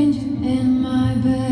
stranger in my bed.